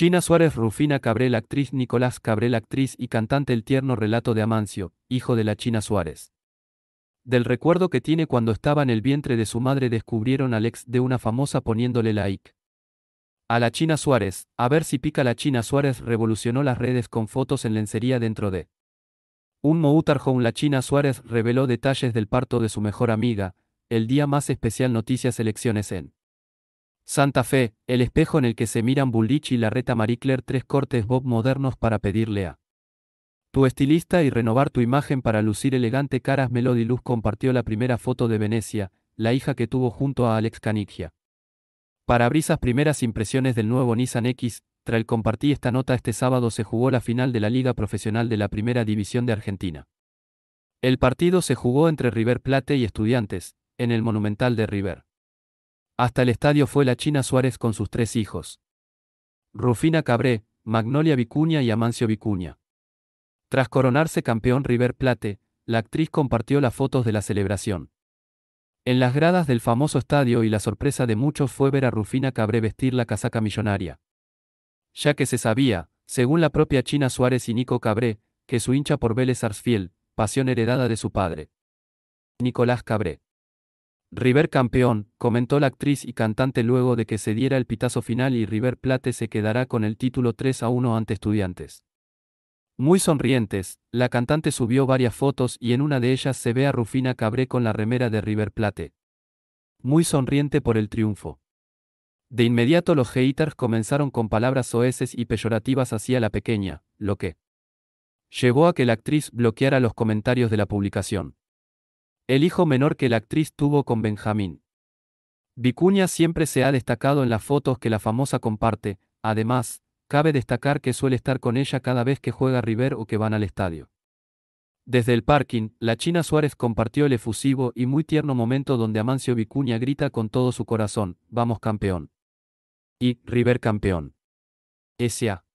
China Suárez, Rufina Cabré, la actriz. Nicolás Cabré, la actriz y cantante. El tierno relato de Amancio, hijo de la China Suárez. Del recuerdo que tiene cuando estaba en el vientre de su madre, descubrieron al ex de una famosa poniéndole like a la China Suárez. A ver si pica. La China Suárez revolucionó las redes con fotos en lencería dentro de un motor home. La China Suárez reveló detalles del parto de su mejor amiga. El día más especial. Noticias. Elecciones en Santa Fe. El espejo en el que se miran Bullrich y Larreta. Marie Claire. 3 cortes bob modernos para pedirle a tu estilista y renovar tu imagen para lucir elegante. Caras. Melody Luz compartió la primera foto de Venecia, la hija que tuvo junto a Alex Caniggia. Parabrisas. Primeras impresiones del nuevo Nissan X-Trail. Compartí esta nota. Este sábado se jugó la final de la Liga Profesional de la Primera División de Argentina. El partido se jugó entre River Plate y Estudiantes, en el Monumental de River. Hasta el estadio fue la China Suárez con sus 3 hijos, Rufina Cabré, Magnolia Vicuña y Amancio Vicuña. Tras coronarse campeón River Plate, la actriz compartió las fotos de la celebración en las gradas del famoso estadio, y la sorpresa de muchos fue ver a Rufina Cabré vestir la casaca millonaria, ya que se sabía, según la propia China Suárez y Nico Cabré, que su hincha por Vélez Sarsfield, pasión heredada de su padre, Nicolás Cabré. River campeón, comentó la actriz y cantante luego de que se diera el pitazo final, y River Plate se quedará con el título 3-1 ante Estudiantes. Muy sonrientes, la cantante subió varias fotos y en una de ellas se ve a Rufina Cabré con la remera de River Plate, muy sonriente por el triunfo. De inmediato los haters comenzaron con palabras soeces y peyorativas hacia la pequeña, lo que llevó a que la actriz bloqueara los comentarios de la publicación. El hijo menor que la actriz tuvo con Benjamín Vicuña siempre se ha destacado en las fotos que la famosa comparte. Además, cabe destacar que suele estar con ella cada vez que juega River o que van al estadio. Desde el parking, la China Suárez compartió el efusivo y muy tierno momento donde Amancio Vicuña grita con todo su corazón: "Vamos campeón" y "River campeón". S.A.